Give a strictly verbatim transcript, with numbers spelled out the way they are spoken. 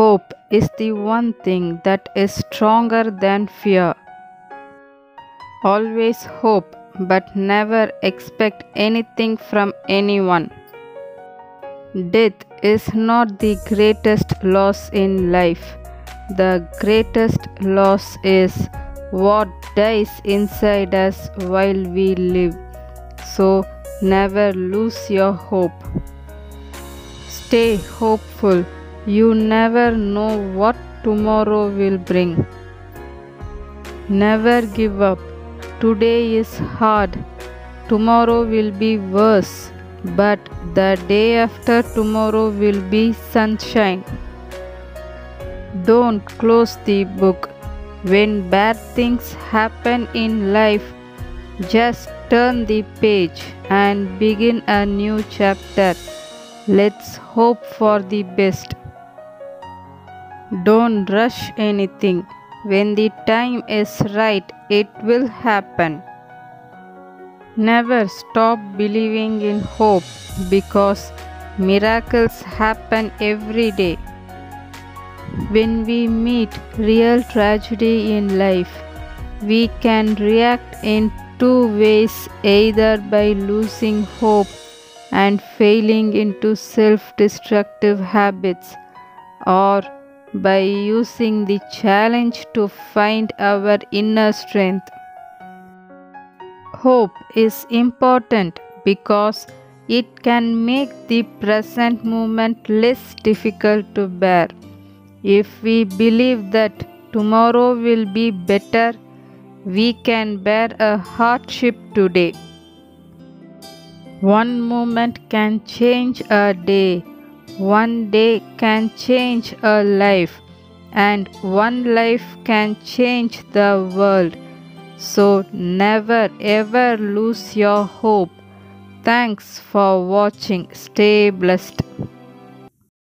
Hope is the one thing that is stronger than fear. Always hope, but never expect anything from anyone. Death is not the greatest loss in life. The greatest loss is what dies inside us while we live. So never lose your hope. Stay hopeful. You never know what tomorrow will bring. Never give up. Today is hard. Tomorrow will be worse. But the day after tomorrow will be sunshine. Don't close the book. When bad things happen in life, just turn the page and begin a new chapter. Let's hope for the best. Don't rush anything. When the time is right, it will happen. Never stop believing in hope, because miracles happen every day. When we meet real tragedy in life, we can react in two ways, either by losing hope and failing into self-destructive habits, or by using the challenge to find our inner strength. Hope is important because it can make the present moment less difficult to bear. If we believe that tomorrow will be better, we can bear a hardship today. One moment can change a day, one day can change a life, and one life can change the world. So never ever lose your hope. Thanks for watching. Stay blessed.